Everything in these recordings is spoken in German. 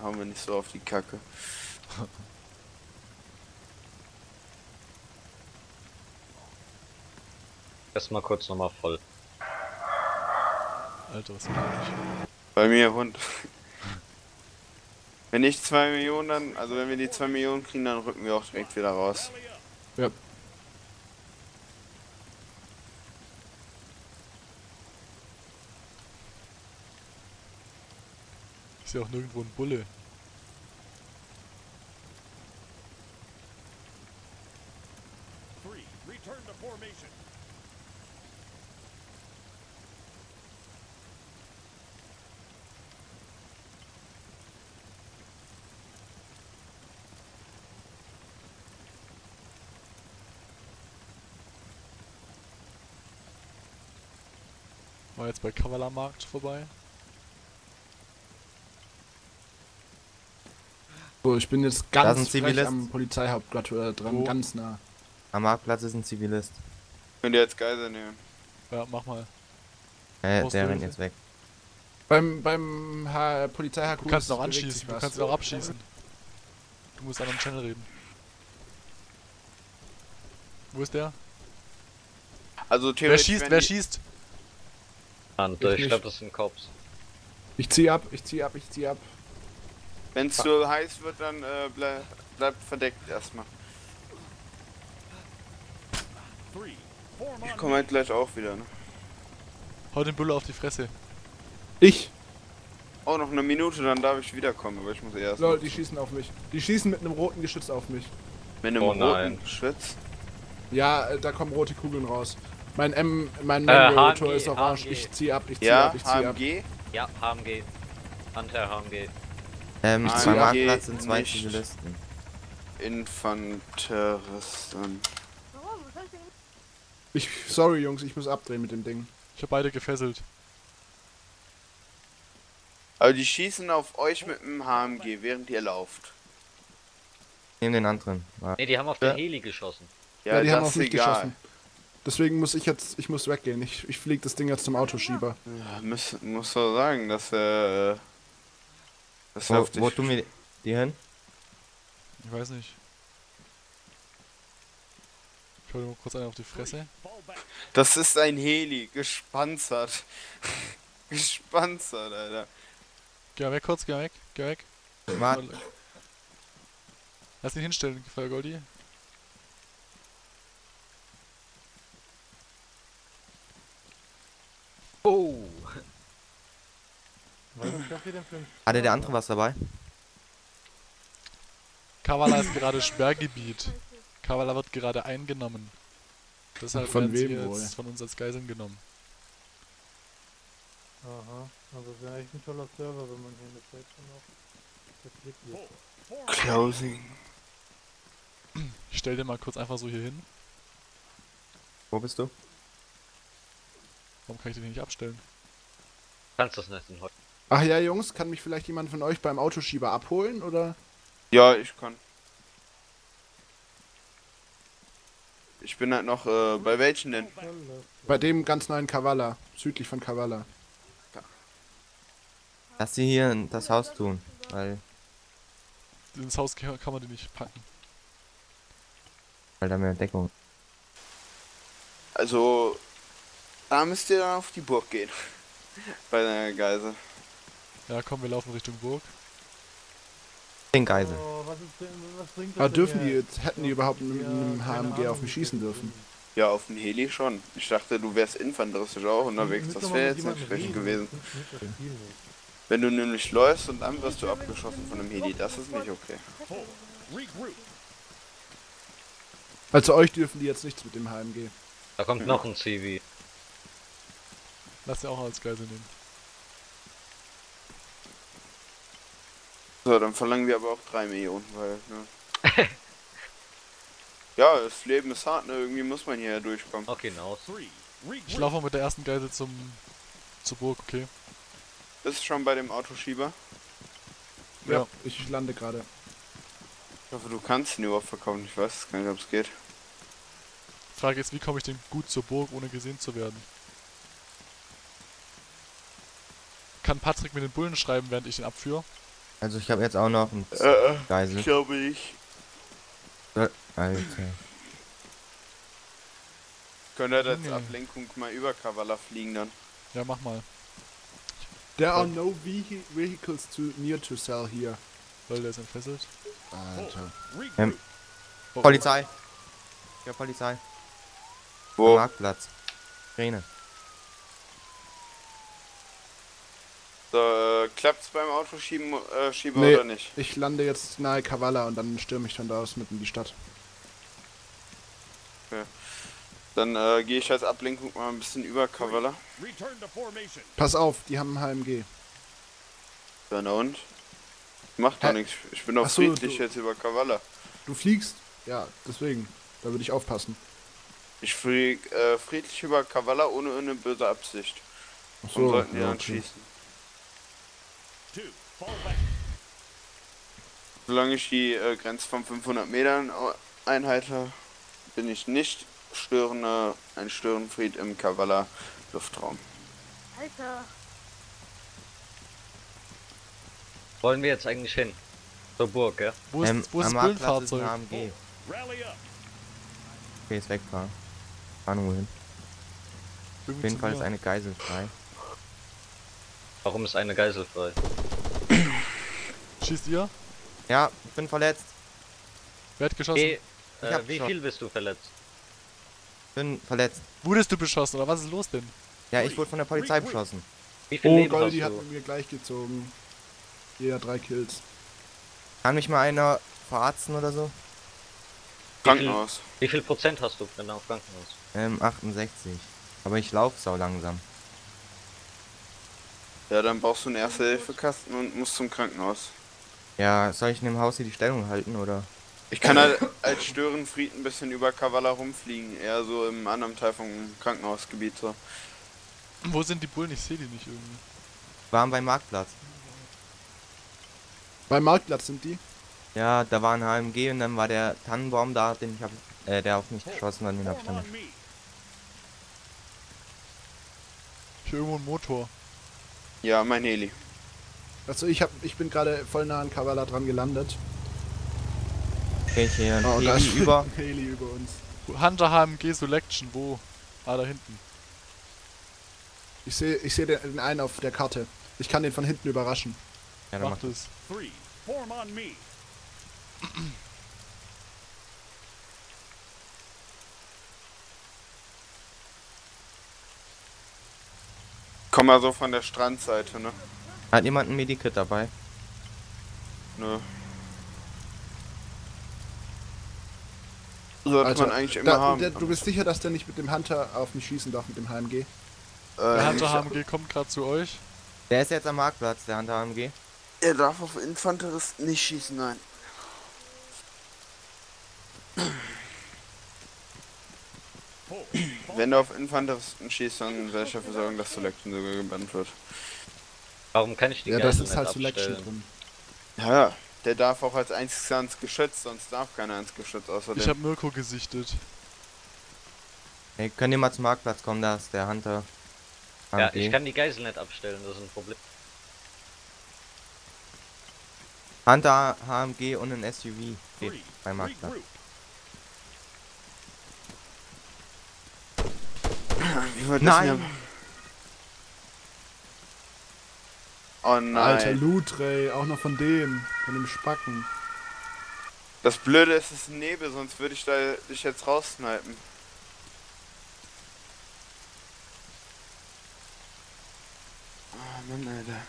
haben wir nicht so auf die Kacke. Erstmal kurz nochmal voll. Alter, was bei mir Hund. Wenn ich 2 Millionen dann, also wenn wir die 2 Millionen kriegen, dann rücken wir auch direkt wieder raus. Ja. Ist ja auch nirgendwo ein Bulle. War jetzt bei Kavala-Markt vorbei. So, ich bin jetzt ganz am Polizeihauptplatz dran, oh, ganz nah. Am Marktplatz ist ein Zivilist. Könnt ihr jetzt Geiser nehmen? Ja, mach mal. Der rennt jetzt weg. Beim Polizei-HQ. Du kannst noch anschießen, du kannst noch abschießen. Du musst an einem Channel reden. Wo ist der? Also theoretisch. Wer schießt? Ich glaube, das sind Cops. Ich zieh ab. Wenn es so heiß wird, dann bleibt verdeckt erstmal. Ich komme halt gleich auch wieder, ne? Hau den Bulle auf die Fresse. Ich? Oh, noch eine Minute, dann darf ich wiederkommen, aber ich muss erst. Lol, die schießen auf mich. Die schießen mit einem roten Geschütz auf mich. Mit einem roten Geschütz? Ja, da kommen rote Kugeln raus. Mein Motor ist orange. HMG. Ich zieh ab. HMG? Ja, HMG. Hunter HMG. Zwei Marktplatz und 2 Zivilisten. Infanteristen. Sorry Jungs, ich muss abdrehen mit dem Ding. Ich hab beide gefesselt. Aber die schießen auf euch mit dem HMG, während ihr lauft. Nehmen den anderen. Ja. Ne, die haben auf den Heli geschossen. Ja, die haben auf mich geschossen. Deswegen muss ich jetzt, weggehen. Ich flieg das Ding jetzt zum Autoschieber. Ja, muss so sagen, dass das wo tun wir die hin? Ich weiß nicht. Ich hole mal kurz einen auf die Fresse. Das ist ein Heli, gespanzert. Gespanzert, Alter. Geh weg kurz, geh weg. Warte. Lass ihn hinstellen, Gefall Goldi. Oh! Hatte der andere was dabei? Kavala ist gerade Sperrgebiet. Kavala wird gerade eingenommen. Deshalb von werden wem jetzt von uns als Geiseln genommen. Aha, aber das wäre eigentlich ein toller Server, wenn man hier eine Zeit schon noch verklickt. Closing. Ich stell dir mal kurz einfach so hier hin. Wo bist du? Warum kann ich den nicht abstellen? Kannst das nicht in heute. Ach ja, Jungs, kann mich vielleicht jemand von euch beim Autoschieber abholen, oder? Ja, ich kann. Ich bin halt noch, bei welchen denn? Bei dem ganz neuen Kavala, südlich von Kavala. Ja. Lass sie hier in das Haus tun, weil... Ins Haus kann man die nicht packen. Weil da mehr Deckung. Also... Da müsst ihr dann auf die Burg gehen. Bei der Geisel. Ja, komm, wir laufen Richtung Burg. Den Geisel. Oh, was bringt das aber dürfen die jetzt? Hätten die überhaupt mit einem HMG auf mich schießen dürfen? Ja, auf den Heli schon. Ich dachte, du wärst infanteristisch auch unterwegs. Das wäre jetzt nicht schlecht gewesen. Wenn du nämlich läufst und dann wirst du abgeschossen von einem Heli. Das ist nicht okay. Also euch dürfen die jetzt nichts mit dem HMG. Da kommt noch ein CV. Lass sie auch als Geisel nehmen. So, dann verlangen wir aber auch 3 Millionen, weil, ne? Ja, das Leben ist hart, ne? Irgendwie muss man hier ja durchkommen. Okay, genau. Ich laufe mit der ersten Geisel zur Burg, okay? Bist du schon bei dem Autoschieber? Ja, ich lande gerade. Ich hoffe, du kannst ihn überhaupt verkaufen. Ich weiß gar nicht, ob es geht. Die Frage ist, wie komme ich denn gut zur Burg, ohne gesehen zu werden? Kann Patrick mir den Bullen schreiben, während ich ihn abführe? Also ich habe jetzt auch noch ein Geisel. Ich glaube nicht. Alter. Können wir jetzt Ablenkung mal über Kavala fliegen dann? Ja, mach mal. There are no vehicles too near to sell here. Soll der ist entfesselt? Alter. Polizei. Ja, Polizei. Wo? Marktplatz. Rene. So, klappt's beim Autoschieben nee, oder nicht? Ich lande jetzt nahe Kavala und dann stürme ich von da aus mitten in die Stadt. Okay. Dann gehe ich als Ablenkung mal ein bisschen über Kavala. Pass auf, die haben ein HMG. Dann und? Macht doch nichts, ich bin doch friedlich jetzt über Kavala. Du fliegst? Ja, deswegen. Da würde ich aufpassen. Ich fliege friedlich über Kavala ohne eine böse Absicht. Achso, und sollten die dann schießen. Solange ich die Grenze von 500 Metern einhalte, bin ich nicht ein Störenfried im Kavala Luftraum. Alter. Wollen wir jetzt eigentlich hin? Zur Burg, ja? Wo ist das Bildfahrzeug? Okay, ist wegfahren. Ahnung hin. Auf jeden Fall ist eine Geisel frei. Warum ist eine Geisel frei? Schießt ihr? Ja, ich bin verletzt. Wer hat geschossen? Wie viel bist du verletzt? Bin verletzt. Wurdest du beschossen oder was ist los denn? Ja, ich wurde von der Polizei beschossen. Wie viel Leben hast du? Oh, die hat mir gleich gezogen. Jeder 3 Kills. Kann mich mal einer verarzten oder so? Krankenhaus. Wie viel Prozent hast du denn auf Krankenhaus? 68. Aber ich laufe sau langsam. Ja, dann brauchst du einen Erste-Hilfe-Kasten und musst zum Krankenhaus. Ja, soll ich in dem Haus hier die Stellung halten, oder? Ich kann halt als Störenfried ein bisschen über Kavala rumfliegen, eher so im anderen Teil vom Krankenhausgebiet so. Wo sind die Bullen? Ich sehe die nicht irgendwie. Waren beim Marktplatz. Beim Marktplatz sind die? Ja, da war ein HMG und dann war der Tannenbaum da, den ich der auf mich geschossen hat, den hab ich dann nicht. Ich hab irgendwo einen Motor. Ja, mein Heli. Also ich bin gerade voll nah an Kavala dran gelandet. Welche? Okay, oh, da ist über. Heli über uns. Hunter HMG Selection, wo? Ah, da hinten. Ich sehe den einen auf der Karte. Ich kann den von hinten überraschen. Ja, dann macht es. Komm mal so von der Strandseite, ne? Hat jemand ein Medikit dabei? Nö. Sollte Alter, man eigentlich immer haben. Du bist sicher, dass der nicht mit dem Hunter auf mich schießen darf, mit dem HMG? Der Hunter HMG kommt gerade zu euch. Der ist jetzt am Marktplatz, der Hunter HMG. Er darf auf Infanteristen nicht schießen, nein. Wenn du auf Infanteristen schießt, dann werde ich dafür sorgen, dass Selection sogar gebannt wird. Warum kann ich die Geisel nicht abstellen? Ja, das ist halt Selection drin. Ja, der darf auch als einziges ans Geschütz, sonst darf keiner ans Geschütz außerdem. Ich habe Mirko gesichtet. Ey, könnt ihr mal zum Marktplatz kommen, da ist der Hunter. Ja, ich kann die Geisel nicht abstellen, das ist ein Problem. Hunter, HMG und ein SUV steht beim Marktplatz. Nein! Oh nein! Alter Loot, Ray, auch noch von dem Spacken. Das Blöde ist, es ist Nebel, sonst würde ich dich jetzt raussnipen. Oh Mann, Alter.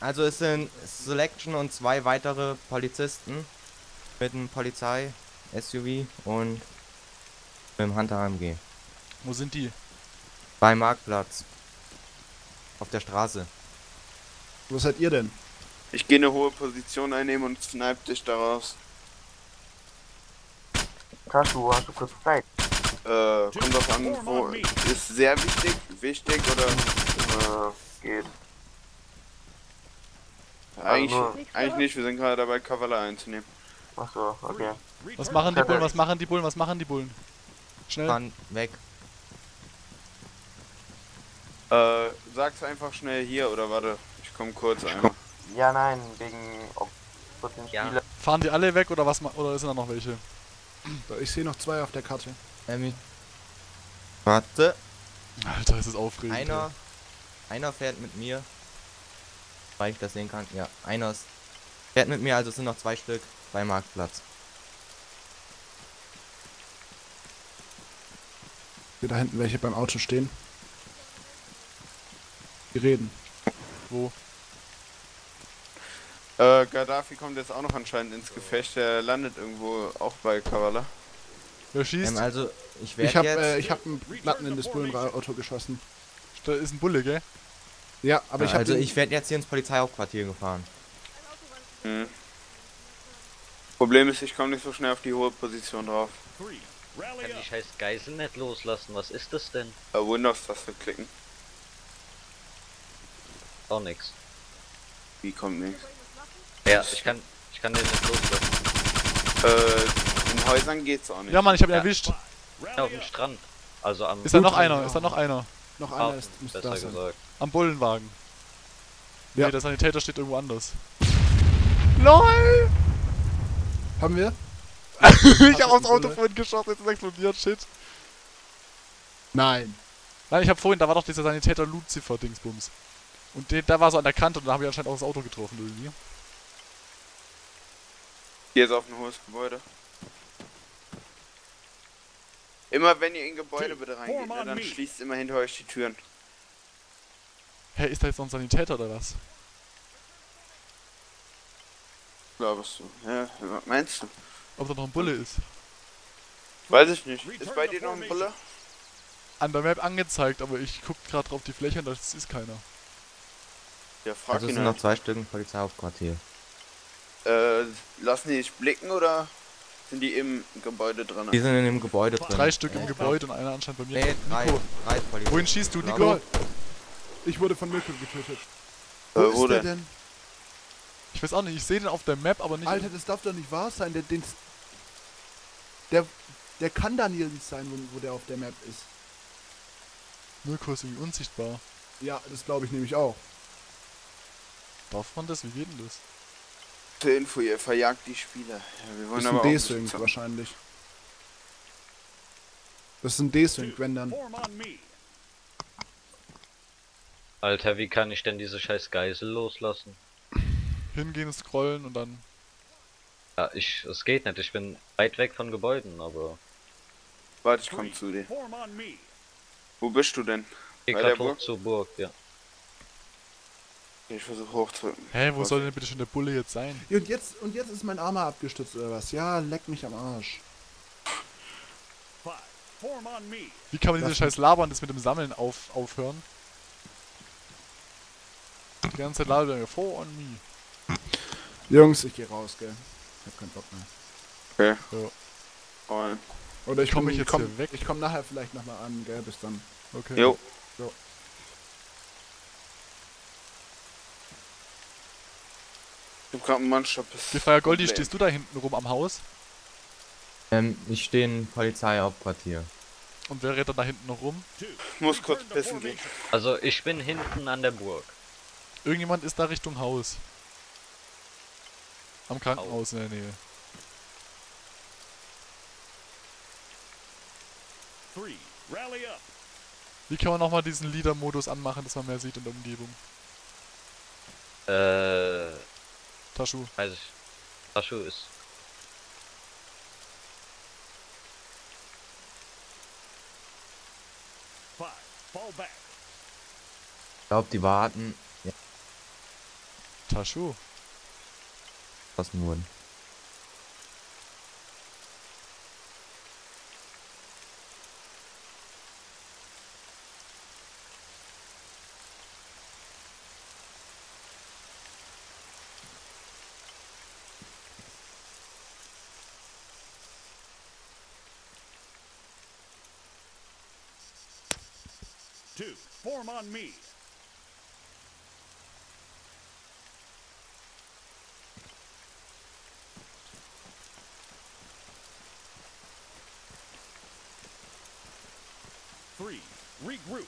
Also es sind Selection und 2 weitere Polizisten mit einem Polizei-SUV und mit dem Hunter AMG. Wo sind die? Beim Marktplatz. Auf der Straße. Wo seid ihr denn? Ich gehe eine hohe Position einnehmen und snipe dich daraus. Kashu, hast du kurz Zeit? Kommt drauf an, wo. Ist sehr wichtig? Wichtig oder? Geht. Eigentlich nicht, wir sind gerade dabei, Kavala einzunehmen. Achso, okay. Was machen die Bullen? Was machen die Bullen? Was machen die Bullen? Schnell. Mann, weg. Sag's einfach schnell hier oder warte, ich komm kurz einmal. Ja, nein, wegen ob 14 Spieler. Fahren die alle weg oder was? Oder sind da noch welche? Ich sehe noch zwei auf der Karte. Warte. Alter, ist das aufregend. Einer fährt mit mir. Weil ich das sehen kann. Ja, einer fährt mit mir, also es sind noch zwei Stück beim Marktplatz. Da hinten welche beim Auto stehen. Die reden. Wo? Gaddafi kommt jetzt auch noch anscheinend ins Gefecht. Der landet irgendwo auch bei Kavala. Wer schießt? Also, ich hab einen Platten in das Bullenauto geschossen. Da ist ein Bulle, gell? Ja, aber ja, ich hab. Also, ich werde jetzt hier ins Polizeihauptquartier gefahren. Mhm. Problem ist, ich komme nicht so schnell auf die hohe Position drauf. Ich kann die scheiß Geisel nicht loslassen, was ist das denn? Windows-Taste klicken. Auch nix. Wie kommt nix? Ja, ich kann den nicht loslassen. In Häusern geht's auch nicht. Ja Mann, ich hab ihn erwischt. Ja, auf dem Strand. Also am... Ist da noch einer? Ist da noch einer? Noch einer ist... Besser gesagt. Am Bullenwagen. Ja. Nee, der Sanitäter steht irgendwo anders. LOL! Haben wir? Ich hab aufs Auto vorhin geschossen, jetzt ist es explodiert, shit. Nein. Nein, ich hab vorhin, da war doch dieser Sanitäter Lucifer-Dingsbums. Und der war so an der Kante und da hab ich anscheinend auch das Auto getroffen irgendwie. Hier ist auch ein hohes Gebäude. Immer wenn ihr in Gebäude bitte reingeht, ne, dann schließt immer hinter euch die Türen. Hä, ist da jetzt noch ein Sanitäter oder was? Glaubst du? Ja, was meinst du? Ob da noch ein Bulle ist? Weiß ich nicht. Ist bei dir noch ein Bulle? An der Map angezeigt, aber ich guck gerade drauf die Fläche und das ist keiner. Ja, frag also ihn sind halt. Noch zwei Stück im Polizeihauptquartier. Lassen die dich blicken oder sind die im Gebäude drin? Die sind in dem Gebäude drin. Drei Stück im Gebäude und einer anscheinend bei mir. Nee, drei Polizei. Wohin schießt du, Nico? Ich wurde von Mirko getötet. Wo ist der denn? Ich weiß auch nicht, ich sehe den auf der Map, aber nicht... Alter, das darf doch nicht wahr sein, der kann da nirgends sein, wo der auf der Map ist. Mirko ist irgendwie unsichtbar. Ja, das glaube ich nämlich auch. Darf man das? Wie geht denn das? Zur Info, ihr verjagt die Spieler. Ja, wir wollen das aber ist ein D-Swing wahrscheinlich. Das ist ein D-Swing, wenn dann... Alter, wie kann ich denn diese scheiß Geisel loslassen? Hingehen, scrollen und dann... Ja, es geht nicht, ich bin weit weg von Gebäuden, aber... Warte, ich komm zu dir. Wo bist du denn? Ich geh grad hoch zur Burg, ja. Ich versuche hochzudrücken. Hä, wo soll denn bitte schon der Bulle jetzt sein? Ja, und jetzt ist mein Armer abgestürzt oder was? Ja, leck mich am Arsch. Wie kann man diese scheiß Labern das mit dem Sammeln aufhören? Die ganze Zeit labern wir vor on me. Jungs, ich geh raus, gell? Ich hab keinen Bock mehr. Okay. Ja. Oder ich komme jetzt hier weg. Ich komm nachher vielleicht nochmal an, gell? Bis dann. Okay. Jo. So. Ich hab grad einen Mannschaft. Gefeier Goldi, stehst du da hinten rum am Haus? Ich stehe im Polizeihauptquartier. Und wer redet da hinten noch rum? Ich muss kurz pissen gehen. Also, ich bin hinten an der Burg. Irgendjemand ist da Richtung Haus. Am Krankenhaus in der Nähe. Wie kann man nochmal diesen Leader-Modus anmachen, dass man mehr sieht in der Umgebung? Taschu. Weiß ich. Taschu ist... Ich glaube, die warten... Ja. Taschu. Was nur? Two, form on me. Regroup.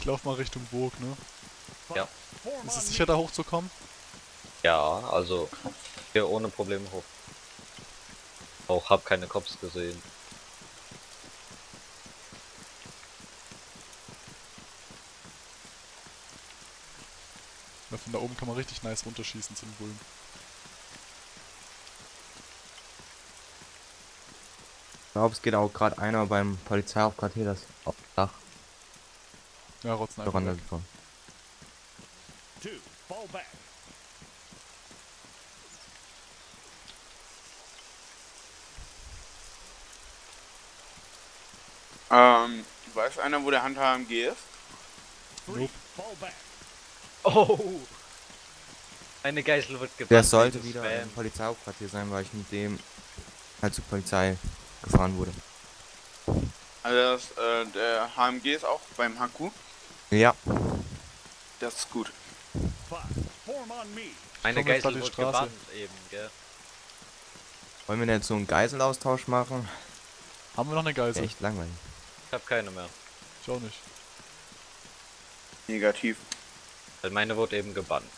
Ich lauf mal Richtung Burg, ne? Ja. Ist es sicher, da hochzukommen? Ja, also hier ohne Probleme hoch. Auch hab keine Cops gesehen. Ja, von da oben kann man richtig nice runterschießen zum Bullen. Ich glaube, es geht auch gerade einer beim Polizeihauptquartier das auf Dach. Ja, rotzen einfach weg. Weiß einer, wo der Hunter AMG ist? Nope. Oh! Eine Geisel wird gebannt. Der sollte wieder im Polizeihauptquartier sein, weil ich mit dem halt zur Polizei gefahren wurde. Also das, der HMG ist auch beim Haku? Ja. Das ist gut. Eine Geisel wird gebannt eben, gell? Wollen wir denn jetzt so einen Geiselaustausch machen? Haben wir noch eine Geisel? Echt langweilig. Ich hab keine mehr. Ich auch nicht. Negativ. Weil meine wurde eben gebannt.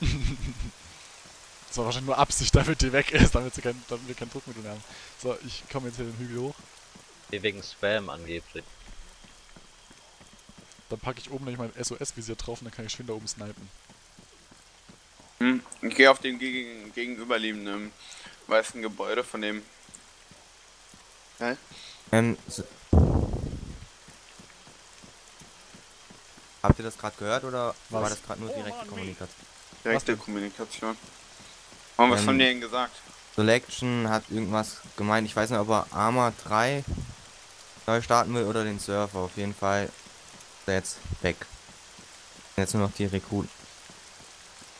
Das war wahrscheinlich nur Absicht, damit die weg ist, damit, damit wir kein Druckmittel mehr haben. So, ich komme jetzt hier den Hügel hoch. Wegen Spam angeblich. Dann packe ich oben nämlich mein SOS-Visier drauf und dann kann ich schön da oben snipen. Hm, ich gehe auf den gegenüberliegenden weißen Gebäude von dem... Hä? Habt ihr das gerade gehört oder war das gerade nur direkte Kommunikation? Direkte Kommunikation. Und was haben die denn gesagt? Selection hat irgendwas gemeint, ich weiß nicht, ob er Arma 3 neu starten will oder den Surfer. Auf jeden Fall ist er jetzt weg. Jetzt nur noch die Rekruten.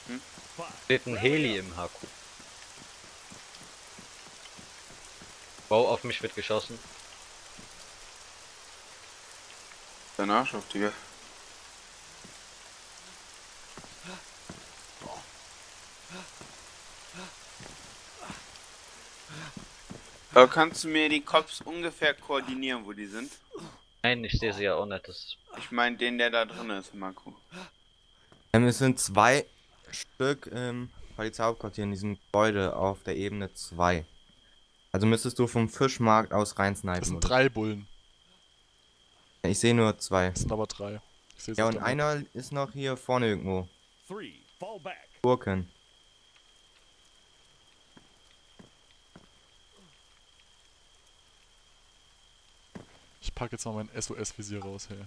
Hm? Steht ein Heli im HQ. Wow, auf mich wird geschossen. Dein Arsch auf dir. Kannst du mir die Cops ungefähr koordinieren, wo die sind? Nein, ich sehe sie ja auch nicht. Ich meine den, der da drin ist, Marco. Es sind 2 Stück im Polizeihauptquartier in diesem Gebäude auf der Ebene 2. Also müsstest du vom Fischmarkt aus rein snipen. Das sind 3 Bullen. Ich sehe nur 2. Das sind aber 3. Ja, und einer ist noch hier vorne irgendwo. 3, fall back. Gurken. Ich pack jetzt mal mein SOS-Visier raus, hey.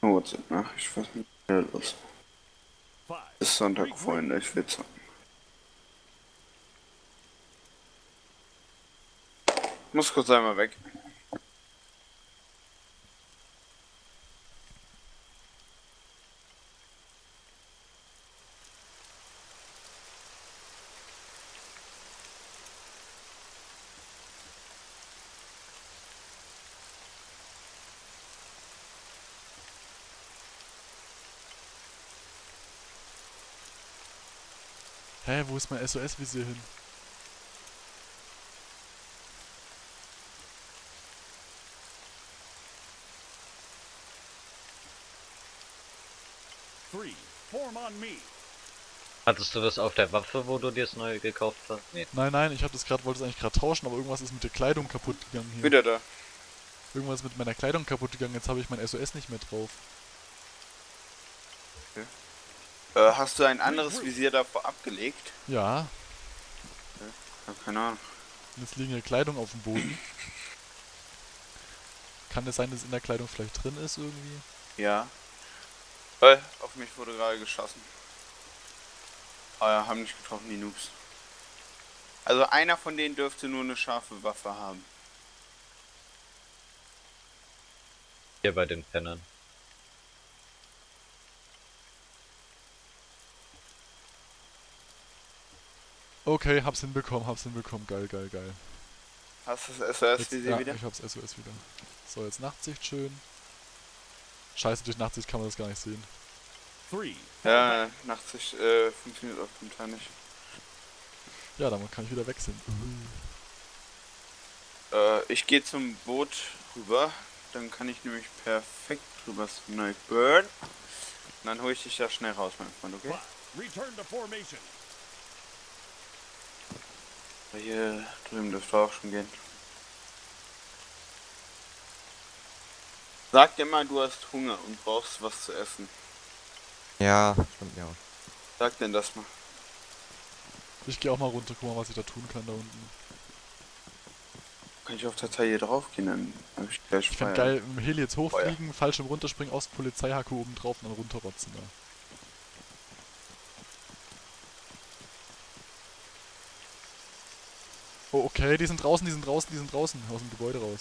Ich weiß nicht, was ist los. Es ist Sonntag, Freunde, ich will zocken. Ich muss kurz einmal weg. Hä, wo ist mein SOS-Visier hin? Hattest du das auf der Waffe, wo du dir das neue gekauft hast? Nee. Nein, ich hab das gerade, wollte es eigentlich gerade tauschen, aber irgendwas ist mit der Kleidung kaputt gegangen hier. Wieder da. Irgendwas ist mit meiner Kleidung kaputt gegangen, jetzt habe ich mein SOS nicht mehr drauf. Okay. Hast du ein anderes Visier davor abgelegt? Ja. Okay. Ja, keine Ahnung. Jetzt liegen hier Kleidung auf dem Boden. Kann es sein, dass in der Kleidung vielleicht drin ist irgendwie? Ja. Auf mich wurde gerade geschossen. Haben nicht getroffen, die Noobs. Also einer von denen dürfte nur eine scharfe Waffe haben. Hier bei den Pennern. Okay, hab's hinbekommen, geil. Hast du das SOS-Visier wieder? Ja, ich hab's SOS wieder. So, jetzt Nachtsicht schön. Scheiße, durch Nachtsicht kann man das gar nicht sehen. Ja, Nachtsicht funktioniert auf dem Teil nicht. Ja, dann kann ich wieder wechseln. Ich gehe zum Boot rüber. Dann kann ich nämlich perfekt drüber snipern. Und dann hole ich dich ja schnell raus, mein Freund, okay? Hier drüben dürfte auch schon gehen. Sag dir mal, du hast Hunger und brauchst was zu essen. Ja, stimmt ja. Sag denn das mal. Ich gehe auch mal runter, guck mal, was ich da tun kann da unten. Kann ich auf der Datei hier drauf gehen, dann hab ich gleich Feuer. Ich fände geil, im Heli jetzt hochfliegen, Fallschirm runterspringen, aus Polizeihacke oben drauf und dann runterrotzen da. Oh, okay, die sind draußen, aus dem Gebäude raus.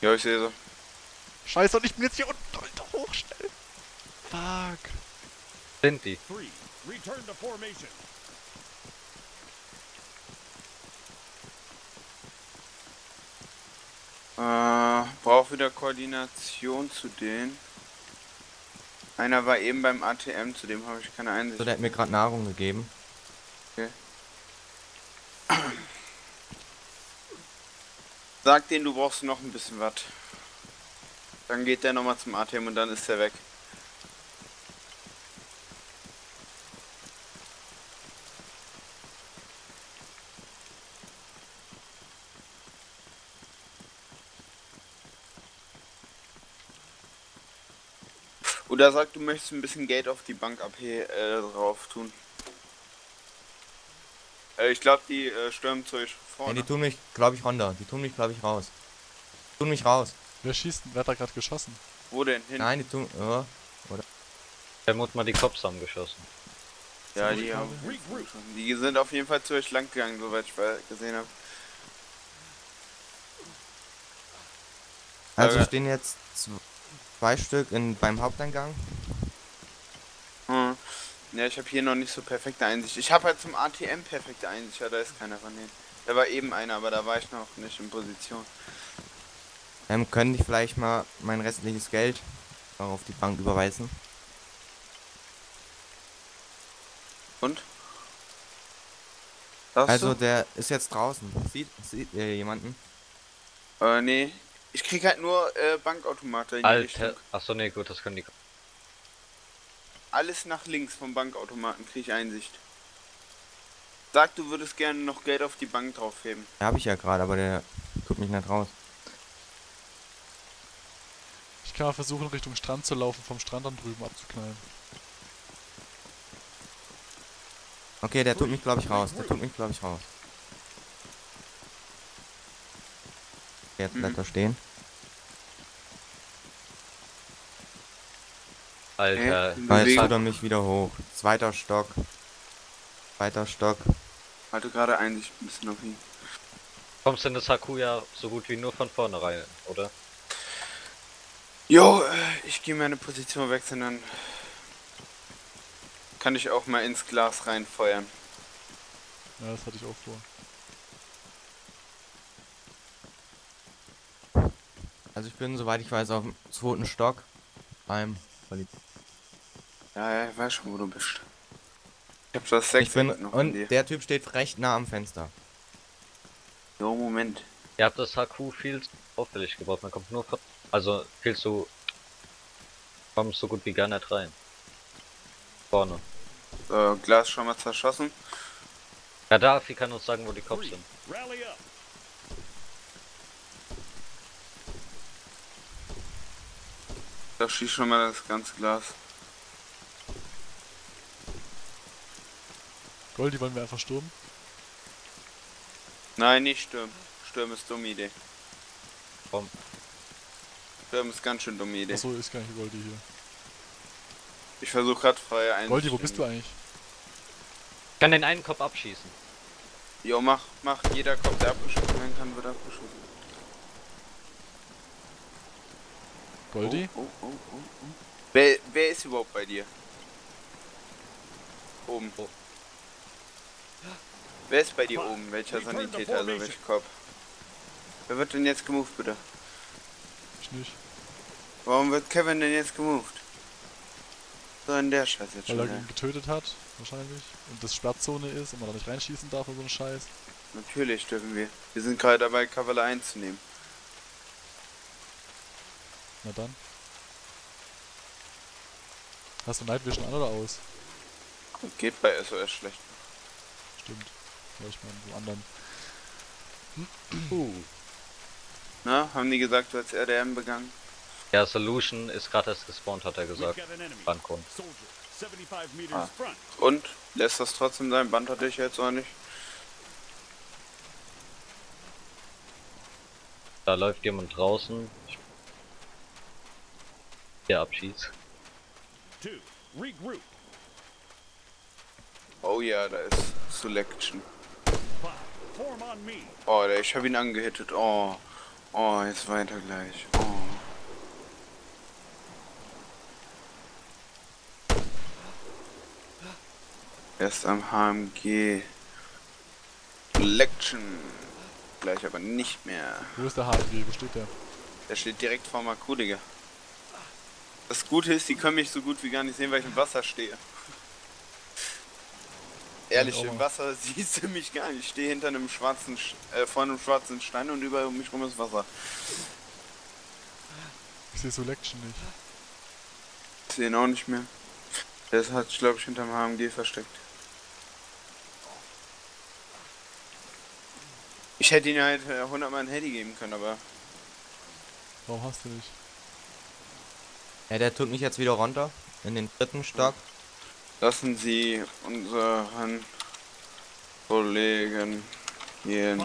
Ja, ich sehe sie. Scheiße, und ich bin jetzt hier unten, Alter, hoch, schnell. Fuck. Sind die? Brauche wieder Koordination zu denen. Einer war eben beim ATM, zu dem habe ich keine Einsicht. So, der hat mir gerade Nahrung gegeben. Okay. Sag denen, du brauchst noch ein bisschen was. Dann geht der nochmal zum ATM und dann ist der weg. Oder sag, du möchtest ein bisschen Geld auf die Bank AP drauf tun. Ich glaube, die stürmen zu euch vorne. Ja, die tun mich, glaube ich, runter. Die tun mich, glaube ich, raus. Die tun mich raus. Wer schießt denn? Wer hat da gerade geschossen? Wo denn? Hin? Nein, die tun... Ja, oder? Der muss mal die Cops haben geschossen. Ja, die haben... Die sind auf jeden Fall zu euch lang gegangen, soweit ich gesehen habe. Also stehen jetzt... Zwei Stück beim Haupteingang. Hm. Ja, ich habe hier noch nicht so perfekte Einsicht. Ich habe halt zum ATM perfekte Einsicht, ja, da ist keiner von denen. Da war eben einer, aber da war ich noch nicht in Position. Können die vielleicht mal mein restliches Geld auf die Bank überweisen? Und? Also, der ist jetzt draußen. Sieht ihr jemanden? Nee. Ich krieg halt nur Bankautomate in die Richtung. Achso, nee, gut, das können die. Alles nach links vom Bankautomaten krieg ich Einsicht. Sag, du würdest gerne noch Geld auf die Bank draufheben. Ja, hab ich ja gerade, aber der guckt mich nicht raus. Ich kann mal versuchen, Richtung Strand zu laufen, vom Strand dann drüben abzuknallen. Okay, der tut mich, glaube ich, raus. Jetzt bleibt er stehen. Alter, jetzt haut er mich wieder hoch. Zweiter Stock. Hatte gerade eigentlich ein bisschen auf ihn. Kommst du in das Haku ja so gut wie nur von vorne rein, oder? Jo, ich gehe meine Position wechseln, dann kann ich auch mal ins Glas reinfeuern. Ja, das hatte ich auch vor. Also ich bin, soweit ich weiß, auf dem 2. Stock beim Polizei. Ja, ich weiß schon, wo du bist. Ich hab das 6 noch. Und der Typ steht recht nah am Fenster. Jo, Moment. Ihr habt das HQ viel zu auffällig gebaut. Man kommt nur von... Also, viel zu... Kommt so gut wie gar nicht rein. Vorne. So, Glas schon mal zerschossen. Gaddafi kann uns sagen, wo die Cops sind. Da schießt schon mal das ganze Glas. Goldi, wollen wir einfach stürmen? Nein, nicht stürmen. Stürmen ist dumme Idee. Warum? Stürmen ist ganz schön dumme Idee. Achso, ist gar nicht Goldi hier. Ich versuche gerade Feuer einzustellen. Goldi, wo bist du eigentlich? Ich kann den einen Kopf abschießen. Jo, mach. Jeder Kopf, der abgeschossen werden kann, wird abgeschossen. Goldi? Oh. Wer ist überhaupt bei dir? Oben. Oh. Wer ist bei dir oben? Welcher Sanitäter, also welcher Kopf? Wer wird denn jetzt gemoved, bitte? Ich nicht. Warum wird Kevin denn jetzt gemoved? So in der Scheiße jetzt schon. Weil er ihn getötet hat, wahrscheinlich. Und das Sperrzone ist und man da nicht reinschießen darf und so ein Scheiß. Natürlich dürfen wir. Wir sind gerade dabei, Kavala einzunehmen. Na dann. Hast du Night Vision an oder aus? Geht bei SOS schlecht. Stimmt. Hör ich mal einen anderen. Na, haben die gesagt, du hast RDM begangen? Ja, Solution ist gerade erst gespawnt, hat er gesagt. Bandkorn. Ah. Und? Lässt das trotzdem sein? Band hatte ich jetzt auch nicht. Da läuft jemand draußen. Ja, abschießt. Oh ja, da ist Selection. Oh, ich habe ihn angehittet. Oh, oh, jetzt weiter gleich. Oh. Erst am HMG. Selection. Gleich aber nicht mehr. Wo ist der HMG? Wo steht der? Der steht direkt vor Maku, Digga. Das Gute ist, die können mich so gut wie gar nicht sehen, weil ich im Wasser stehe. Ehrlich, im Wasser siehst du mich gar nicht. Ich stehe hinter einem schwarzen, vor einem schwarzen Stein und über mich rum ist Wasser. Ich sehe Selection nicht. Ich sehe ihn auch nicht mehr. Der hat sich, glaube ich, hinterm HMG versteckt. Ich hätte ihn halt 100 Mal ein Handy geben können, aber... Warum hast du nicht? Ja, der tut mich jetzt wieder runter. In den dritten Stock. Lassen Sie unseren Kollegen gehen.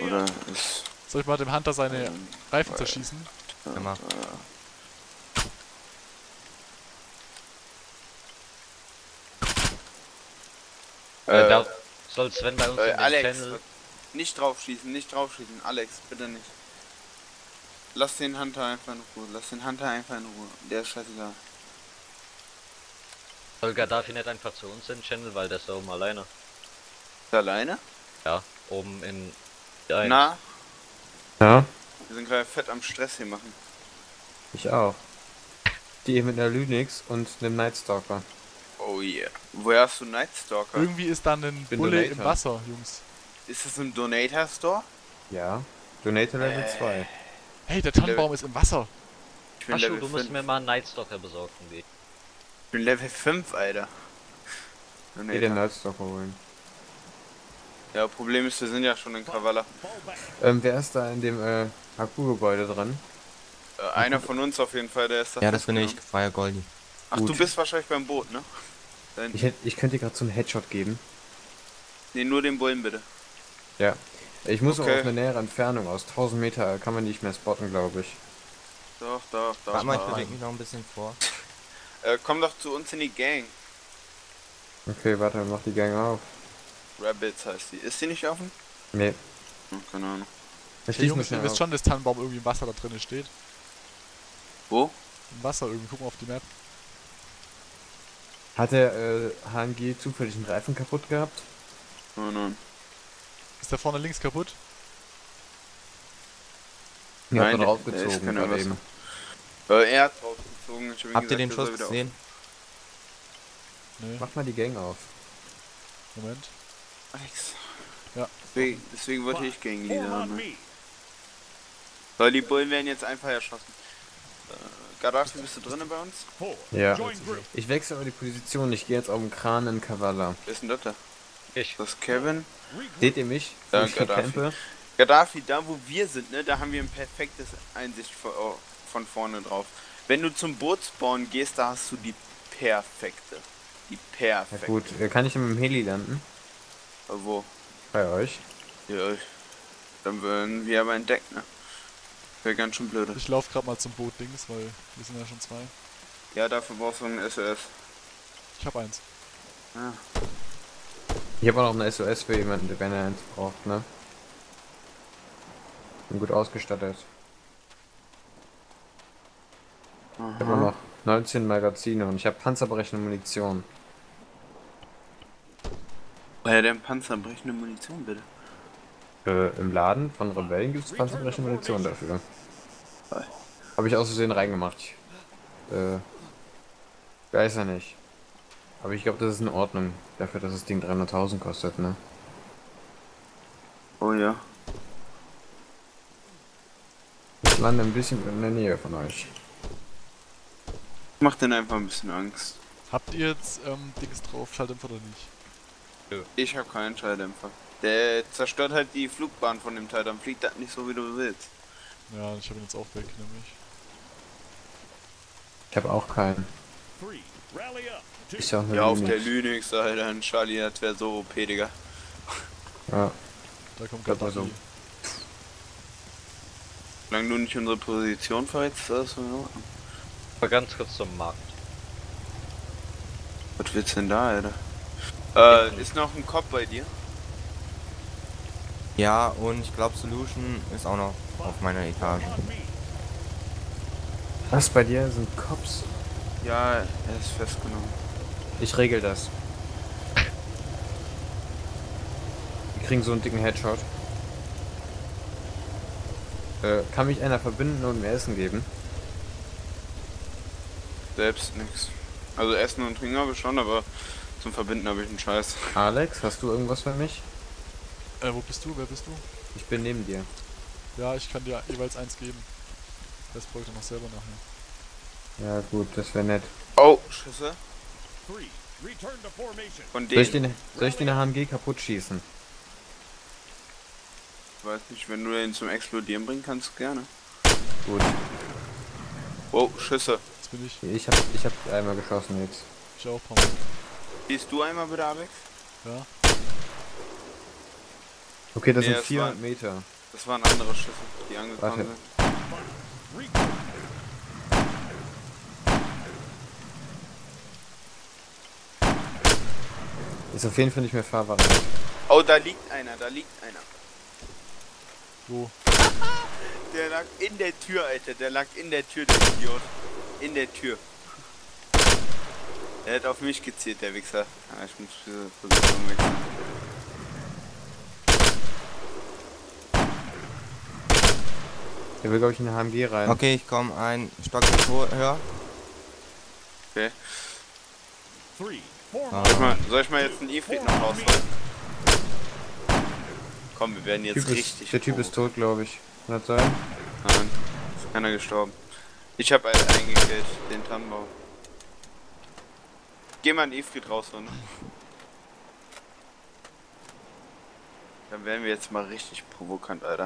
Oder ist... Soll ich mal dem Hunter seine Reifen zerschießen? Ja, mach. Da soll Sven bei uns in den Alex, Channel... nicht drauf schießen, Alex, bitte nicht. Lass den Hunter einfach in Ruhe, der ist scheißegal. Olga, darf ich nicht einfach zu uns in den Channel, weil der ist da oben alleine. Ist er alleine? Ja, oben in... Na? Ja? Wir sind gerade fett am Stress hier machen. Ich auch. Die mit einer Lynx und einem Nightstalker. Oh yeah. Woher hast du Nightstalker? Irgendwie ist da ein Bulle im Wasser, Jungs. Ist das im Donator Store? Ja. Donator Level 2. Hey, der Tannenbaum ist im Wasser. Aschu, du musst mir mal einen Nightstalker besorgen, wie. Ich bin Level 5, Alter. Geh den Nightstalker holen. Ja, Problem ist, wir sind ja schon in Kavala. Wer ist da in dem Haku-Gebäude dran? Einer von uns auf jeden Fall, der ist da. Ja, das bin ich, Fire Goldi. Ach, gut. Du bist wahrscheinlich beim Boot, ne? Ich könnte dir gerade so einen Headshot geben. Ne, nur den Bullen bitte. Ja. Ich muss auch auf eine nähere Entfernung aus. 1000 Meter kann man nicht mehr spotten, glaube ich. Doch. Warte mal, ich bewege mich noch ein bisschen vor. Komm doch zu uns in die Gang. Okay, warte, mach die Gang auf. Rabbits heißt die. Ist die nicht offen? Nee. Oh, keine Ahnung. Hey, Jungs, ihr wisst schon, dass Tannenbaum irgendwie im Wasser da drin steht. Wo? Im Wasser irgendwie. Guck mal auf die Map. Hat der HMG zufällig einen Reifen kaputt gehabt? Nein. Ist der vorne links kaputt? Nein, der hat draufgezogen. Er hat draufgezogen. Habt ihr den Schuss gesehen? Nee. Mach mal die Gang auf. Moment. Alex. Ja. Deswegen wollte ich Ganglieder haben. Weil die Bullen werden jetzt einfach erschossen. Gaddafi, bist du drinnen bei uns? Ja. Ich wechsle aber die Position. Ich gehe jetzt auf den Kran in Kavala. Wer ist denn das da? Ich. Das ist Kevin. Seht ihr mich? Da Gaddafi, da wo wir sind, ne, da haben wir ein perfektes Einsicht von vorne drauf. Wenn du zum Bootsbauen gehst, da hast du die perfekte. Ja, gut, kann ich mit dem Heli landen? Wo? Bei euch? Ja. Dann würden wir aber entdecken, ne? Wäre ganz schön blöd. Ich laufe gerade mal zum Boot links, weil wir sind ja schon zwei. Ja, dafür brauchst du einen SOS. Ich hab eins. Ja. Ich habe auch noch eine SOS für jemanden, der wenn er eins braucht, ne? Bin gut ausgestattet. Aha. Ich habe noch 19 Magazine und ich habe panzerbrechende Munition. Woher denn panzerbrechende Munition, bitte? Im Laden von Rebellen gibt es panzerbrechende Munition dafür. Habe ich aus Versehen reingemacht. Weiß ja nicht. Aber ich glaube, das ist in Ordnung. Dafür, dass das Ding 300.000 kostet, ne? Oh ja. Ich lande ein bisschen in der Nähe von euch. Macht denn einfach ein bisschen Angst. Habt ihr jetzt Dings drauf, Schalldämpfer oder nicht? Ich habe keinen Schalldämpfer. Der zerstört halt die Flugbahn von dem Teil, dann fliegt das nicht so wie du willst. Ja, ich habe ihn jetzt auch weg, nämlich. Ich habe auch keinen. Ich auch nur ja, Linux. Auf der Linux, Alter, ein Charlie, das wäre so OP, Digga. Ja. Da kommt gerade so. Solange du nicht unsere Position verrätst, das so. Aber ganz kurz zum Markt. Was willst denn da, Alter? Ist noch ein Cop bei dir? Ja, und ich glaube Solution ist auch noch auf meiner Etage. Was, bei dir sind Cops? Ja, er ist festgenommen. Ich regel das. Wir kriegen so einen dicken Headshot. Kann mich einer verbinden und mir Essen geben? Selbst nix. Also Essen und Trinken habe ich schon, aber zum Verbinden habe ich einen Scheiß. Alex, hast du irgendwas für mich? Wo bist du? Wer bist du? Ich bin neben dir. Ja, ich kann dir jeweils eins geben. Das bräuchte noch selber nachher. Ja gut, das wäre nett. Oh, Schüsse. Von denen. Soll ich den HMG kaputt schießen? Ich weiß nicht, wenn du den zum Explodieren bringen kannst, gerne. Gut. Oh, Schüsse. Jetzt bin ich. Ich hab einmal geschossen jetzt. Ich auch, Pommes. Siehst du einmal bitte, Alex? Ja. Okay, das sind 400 Meter. Das waren andere Schüsse, die angekommen sind. Ist auf jeden Fall nicht mehr fahrbar. Oh, da liegt einer. Wo? Der lag in der Tür, Alter. Der lag in der Tür, der Idiot. In der Tür. Er hat auf mich gezielt, der Wichser. Ah, ich muss diese Position wechseln. Der will, glaube ich, in den HMG rein. Okay, ich komme ein Stock höher. Okay. Soll ich mal jetzt einen Ifrit noch rausholen? Komm, wir werden jetzt richtig. Der Typ ist tot, glaube ich. Kann das sein? Nein, ist keiner gestorben. Ich habe einen eingekillt, den Tannenbaum. Geh mal einen Ifrit rausholen. Dann werden wir jetzt mal richtig provokant, Alter.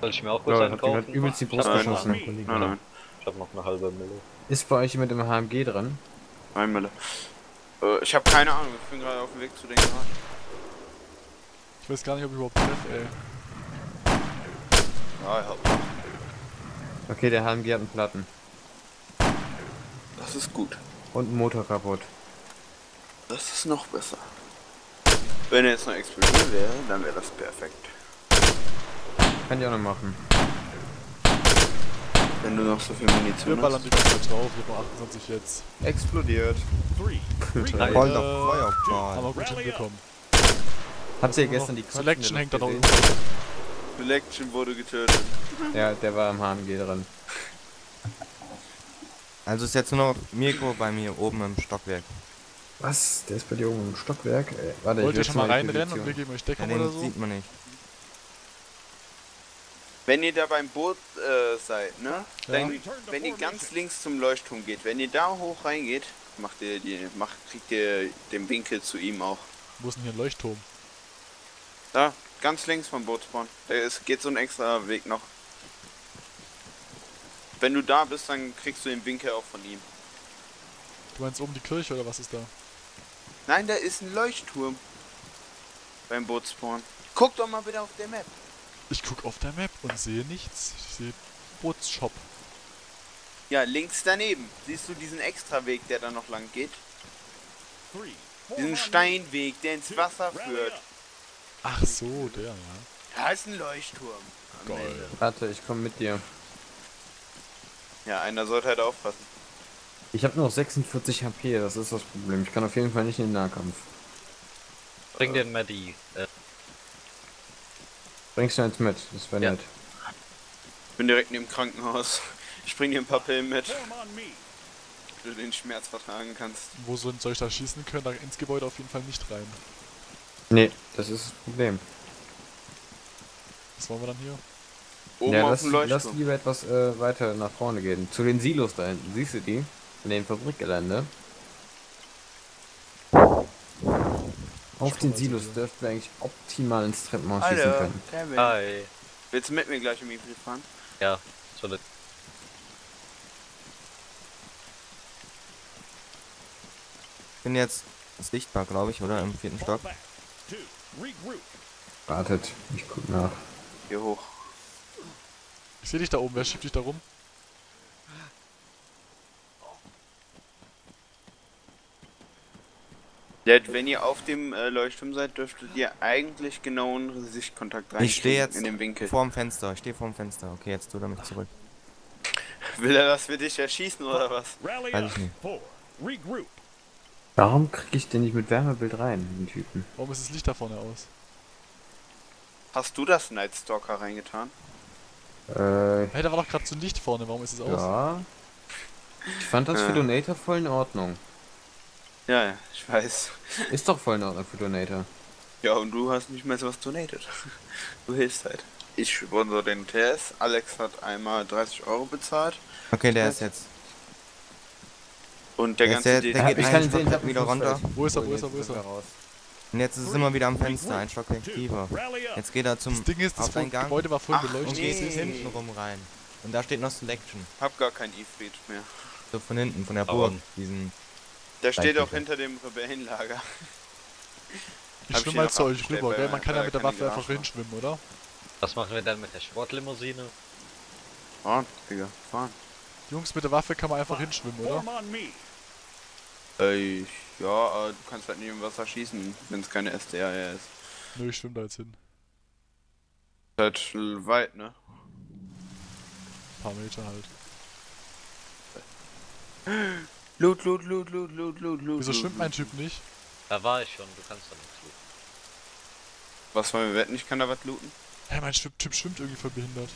Soll ich mir auch kurz einkaufen? Ich hab übelst die Brust geschossen. Nein. Ich hab noch eine halbe Mille. Ist bei euch jemand im HMG dran? Nein, Mille. Ich hab keine Ahnung, ich bin gerade auf dem Weg zu den Garten. Ich weiß gar nicht, ob ich überhaupt treffe, ey. Ja, ich hab noch. Okay, der HMG hat einen Platten. Das ist gut. Und einen Motor kaputt. Das ist noch besser. Wenn er jetzt noch explodiert wäre, dann wäre das perfekt. Kann ich auch noch machen. Wenn du noch so viel Munition hast. Ballern die ganze Zeit drauf, wir haben 28 jetzt. Explodiert. Voll doch Feuerball. Aber gut hinbekommen. Habt ihr gestern die Karte? Selection hängt da noch irgendwo. Selection wurde getötet. Ja, der war am HMG dran. Also ist jetzt nur noch Mirko bei mir oben im Stockwerk. Was? Der ist bei dir oben im Stockwerk? Ey, warte, wollt ihr schon mal reinrennen und wir geben euch Deckung oder so? Sieht man nicht. Wenn ihr da beim Boot seid, ne? Ja. Dann, wenn ihr ganz links zum Leuchtturm geht, wenn ihr da hoch reingeht, kriegt ihr den Winkel zu ihm auch. Wo ist denn hier ein Leuchtturm? Da, ganz links vom Bootspawn. Da geht so ein extra Weg noch. Wenn du da bist, dann kriegst du den Winkel auch von ihm. Du meinst oben die Kirche oder was ist da? Nein, da ist ein Leuchtturm. Beim Bootspawn. Guck doch mal bitte auf der Map. Ich guck auf der Map und sehe nichts. Ich sehe Bootsshop. Ja, links daneben. Siehst du diesen Extraweg, der da noch lang geht? Diesen Steinweg, der ins Wasser führt. Ach so, der, ja. Da ist ein Leuchtturm. Geil. Warte, ich komme mit dir. Ja, einer sollte halt aufpassen. Ich habe nur noch 46 HP, das ist das Problem. Ich kann auf jeden Fall nicht in den Nahkampf. Bring den Maddie. Bringst du eins mit, das wäre nett. Ich bin direkt neben dem Krankenhaus. Ich bring dir ein paar Pillen mit. Wenn du den Schmerz vertragen kannst. Wo soll ich da schießen können? Da ins Gebäude auf jeden Fall nicht rein. Nee, das ist das Problem. Was wollen wir dann hier? Oben ja, auf dem Leuchtturm. Lass lieber etwas weiter nach vorne gehen. Zu den Silos da hinten. Siehst du die? In dem Fabrikgelände. Auf den Silos dürften wir eigentlich optimal ins Treppenhaus schießen können. Kevin. Hi. Willst du mit mir gleich im Hybrid fahren? Ja, soll das. Ich bin jetzt sichtbar, glaube ich, oder? Im 4. Stock. Wartet, ich guck nach. Hier hoch. Ich sehe dich da oben, wer schiebt dich da rum? Wenn ihr auf dem Leuchtturm seid, dürftet ihr eigentlich genau einen Sichtkontakt rein. Ich stehe jetzt in dem Winkel. Vorm Fenster, ich stehe vorm Fenster. Okay, jetzt tu damit zurück. Will er, dass wir dich erschießen oder was? Weiß ich nicht. Warum krieg ich denn nicht mit Wärmebild rein, den Typen? Warum ist das Licht da vorne aus? Hast du das Night Stalker reingetan? Hey, da war doch gerade so ein Licht vorne, warum ist es aus? Ja. Ich fand das für Donator voll in Ordnung. Ja, ich weiß. Ist doch voll in Ordnung für Donator. Ja, und du hast nicht mehr sowas donated. Du hilfst halt. Ich sponsor den TS. Alex hat einmal 30 Euro bezahlt. Okay, der ist jetzt. Und der ganze... Der geht einen Stock wieder runter. Wo ist er? Und jetzt ist es immer wieder am Fenster. Ein Stock aktiver. Jetzt geht er zum Aufgang. Das Ding ist, das Gebäude war voll beleuchtet. Und geht hinten rum rein. Und da steht noch Selection. Hab gar kein Ifrit mehr. So von hinten, von der Burg. Diesen... Der steht auch hinter dem Rebellenlager. Ich schwimme mal zu euch rüber, gell? Man kann ja mit der Waffe einfach hinschwimmen, oder? Was machen wir dann mit der Sportlimousine? Fahren, Digga, fahren. Jungs, mit der Waffe kann man einfach hinschwimmen, oder? Ja, du kannst halt nicht im Wasser schießen, wenn es keine SDR ist. Nö, ich schwimme da jetzt hin. Ist halt weit, ne? Ein paar Meter halt. Loot. Wieso schwimmt mein Typ nicht? Da war ich schon, du kannst da nichts looten. Was wollen wir wetten? Ich kann da was looten? Hey, mein Typ schwimmt irgendwie voll behindert.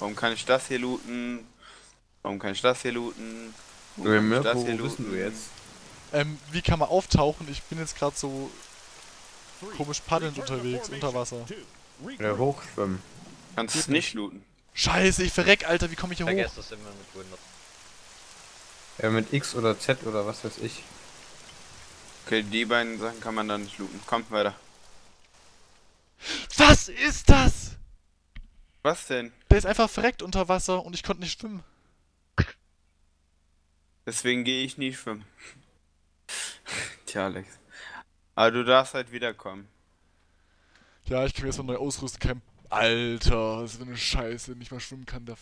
Warum kann ich das hier looten? Warum kann ich das hier looten? Warum kann ich das hier looten? Du jetzt? Wie kann man auftauchen? Ich bin jetzt gerade so komisch paddelnd unterwegs, unter Wasser. Ja, hochschwimmen. Kannst du es nicht looten? Scheiße, ich verreck, Alter, wie komme ich hier hoch? Vergesst das immer mit Windows. Ja, mit X oder Z oder was weiß ich. Okay, die beiden Sachen kann man da nicht looten. Kommt weiter. Was ist das? Was denn? Der ist einfach verreckt unter Wasser und ich konnte nicht schwimmen. Deswegen gehe ich nie schwimmen. Tja, Alex. Aber du darfst halt wiederkommen. Ja, ich kann mir erstmal neu ausrüsten. Alter, das ist eine Scheiße, nicht mal schwimmen kann. Der